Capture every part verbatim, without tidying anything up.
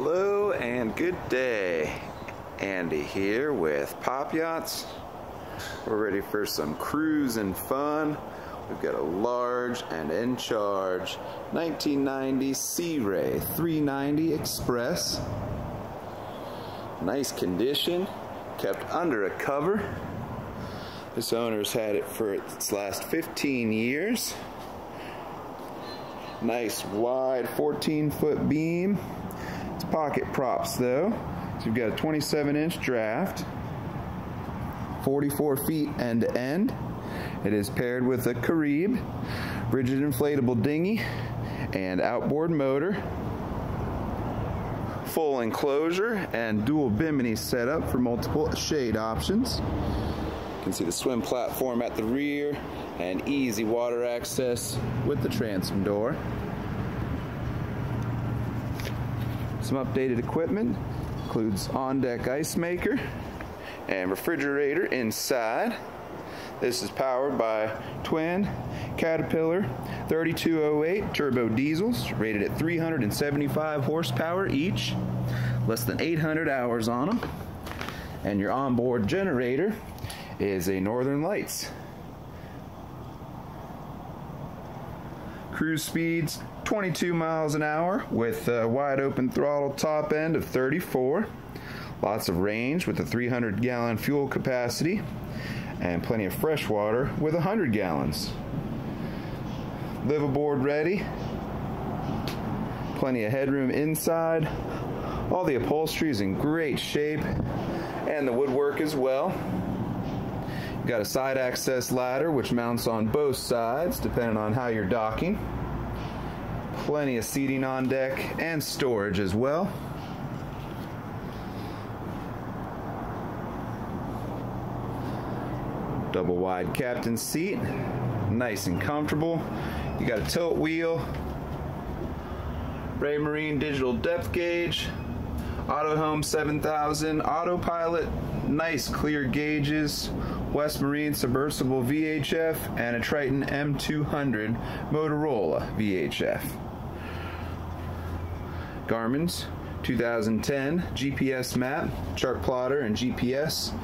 Hello and good day. Andy here with Pop Yachts. We're ready for some cruise and fun. We've got a large and in charge nineteen ninety Sea Ray three ninety Express. Nice condition, kept under a cover. This owner's had it for its last fifteen years. Nice wide fourteen foot beam. It's pocket props though. So you've got a twenty-seven inch draft, forty-four feet end to end. It is paired with a Carib, rigid inflatable dinghy, and outboard motor. Full enclosure and dual bimini setup for multiple shade options. You can see the swim platform at the rear and easy water access with the transom door. Some updated equipment includes on-deck ice maker and refrigerator inside. This is powered by twin Caterpillar thirty-two oh eight turbo diesels rated at three hundred seventy-five horsepower each, less than eight hundred hours on them. And your onboard generator is a Northern Lights. Cruise speeds twenty-two miles an hour with a wide open throttle top end of thirty-four. Lots of range with a three hundred gallon fuel capacity and plenty of fresh water with one hundred gallons. Live aboard ready. Plenty of headroom inside. All the upholstery is in great shape and the woodwork as well. You've got a side access ladder which mounts on both sides depending on how you're docking. Plenty of seating on deck and storage as well. Double wide captain's seat, nice and comfortable. You got a tilt wheel, Raymarine digital depth gauge, Autohome seven thousand autopilot, nice clear gauges, West Marine submersible V H F, and a Triton M two hundred Motorola V H F. Garmin's twenty ten G P S map, chart plotter and G P S,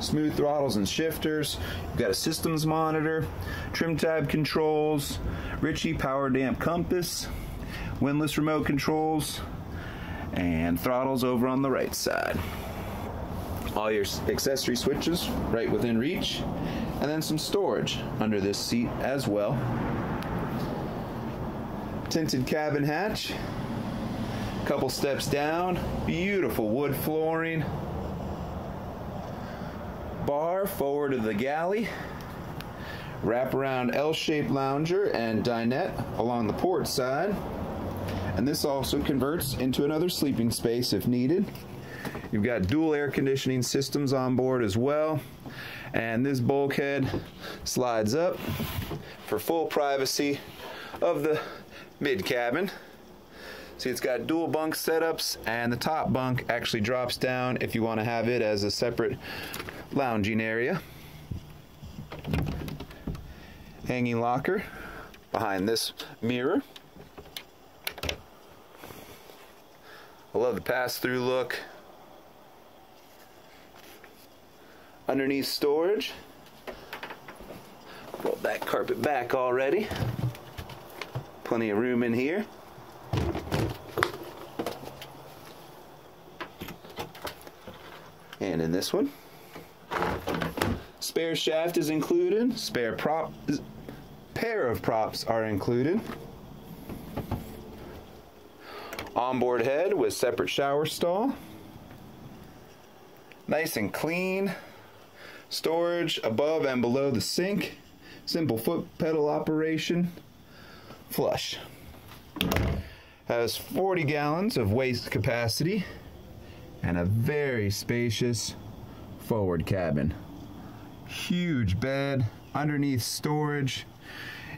smooth throttles and shifters. You've got a systems monitor, trim tab controls, Ritchie power damp compass, windlass remote controls, and throttles over on the right side. All your accessory switches right within reach, and then some storage under this seat as well. Tinted cabin hatch, a couple steps down, beautiful wood flooring, bar forward of the galley, wraparound L-shaped lounger and dinette along the port side, and this also converts into another sleeping space if needed. You've got dual air conditioning systems on board as well, and this bulkhead slides up for full privacy of the mid cabin. See, it's got dual bunk setups, and the top bunk actually drops down if you want to have it as a separate lounging area. Hanging locker behind this mirror. I love the pass-through look. Underneath storage, rolled that carpet back already. Plenty of room in here. And in this one, spare shaft is included, spare prop, pair of props are included. Onboard head with separate shower stall. Nice and clean. Storage above and below the sink, simple foot pedal operation, flush. Has forty gallons of waste capacity and a very spacious forward cabin. Huge bed, underneath storage.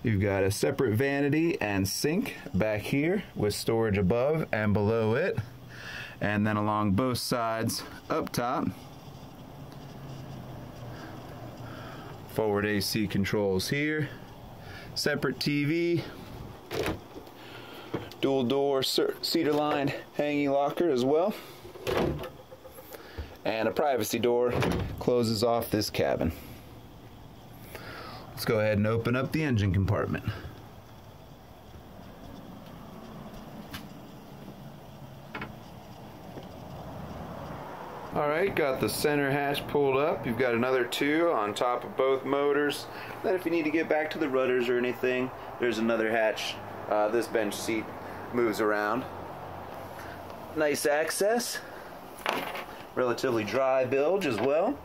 You've got a separate vanity and sink back here with storage above and below it, and then along both sides up top. Forward A C controls here, separate T V, dual door cedar lined hanging locker as well, and a privacy door closes off this cabin. Let's go ahead and open up the engine compartment. Alright, got the center hatch pulled up. You've got another two on top of both motors. Then if you need to get back to the rudders or anything, there's another hatch. Uh, this bench seat moves around. Nice access. Relatively dry bilge as well.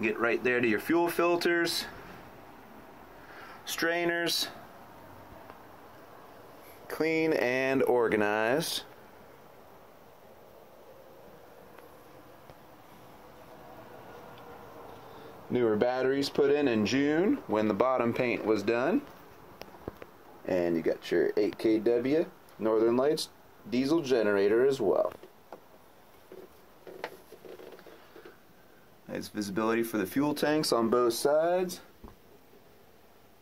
Get right there to your fuel filters, strainers. Clean and organized. Newer batteries put in in June when the bottom paint was done. And you got your eight K W Northern Lights diesel generator as well. Nice visibility for the fuel tanks on both sides.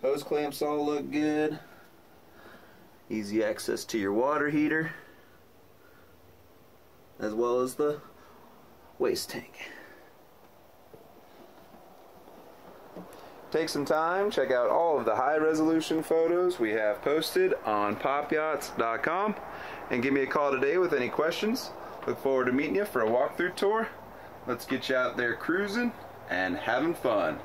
Hose clamps all look good. Easy access to your water heater, as well as the waste tank. Take some time, check out all of the high resolution photos we have posted on pop yachts dot com, and give me a call today with any questions. Look forward to meeting you for a walkthrough tour. Let's get you out there cruising and having fun.